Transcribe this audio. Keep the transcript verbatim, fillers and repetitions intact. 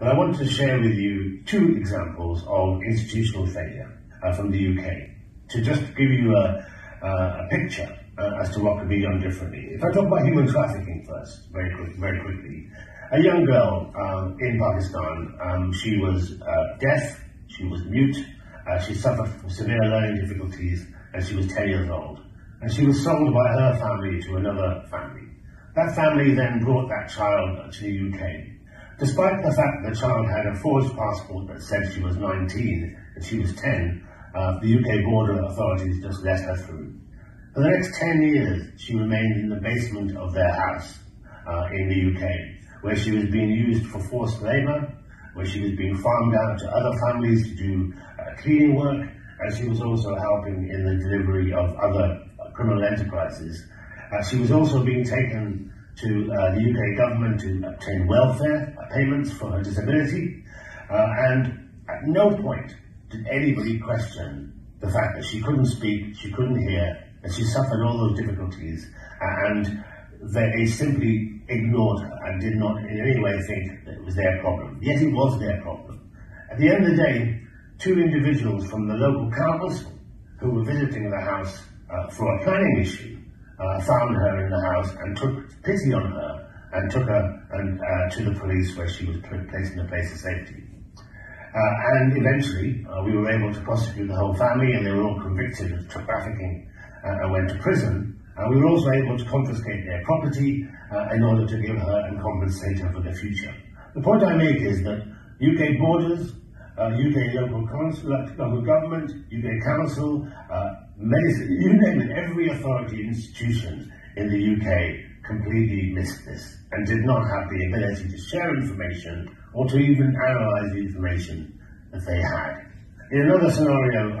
And I want to share with you two examples of institutional failure uh, from the U K, to just give you a, uh, a picture uh, as to what could be done differently. If I talk about human trafficking first, very, quick, very quickly, a young girl um, in Pakistan, um, she was uh, deaf, she was mute, uh, she suffered from severe learning difficulties, and she was ten years old. And she was sold by her family to another family. That family then brought that child to the U K. Despite the fact that the child had a forged passport that said she was nineteen and she was ten, uh, the U K border authorities just let her through. For the next ten years, she remained in the basement of their house uh, in the U K, where she was being used for forced labour, where she was being farmed out to other families to do uh, cleaning work, and she was also helping in the delivery of other criminal enterprises. Uh, she was also being taken to uh, the U K government to obtain welfare payments for her disability, uh, and at no point did anybody question the fact that she couldn't speak, she couldn't hear, and she suffered all those difficulties, and they simply ignored her and did not in any way think that it was their problem. Yet it was their problem. At the end of the day, two individuals from the local council who were visiting the house Uh, for a planning issue, uh, found her in the house and took pity on her and took her and, uh, to the police, where she was placed in a place of safety. Uh, and eventually uh, we were able to prosecute the whole family, and they were all convicted of trafficking uh, and went to prison. Uh, we were also able to confiscate their property uh, in order to give her and compensate her for the future. The point I make is that U K borders, Uh, U K local council, local government, U K council, uh, medicine, you name it, every authority institution in the U K completely missed this and did not have the ability to share information or to even analyse the information that they had. In another scenario,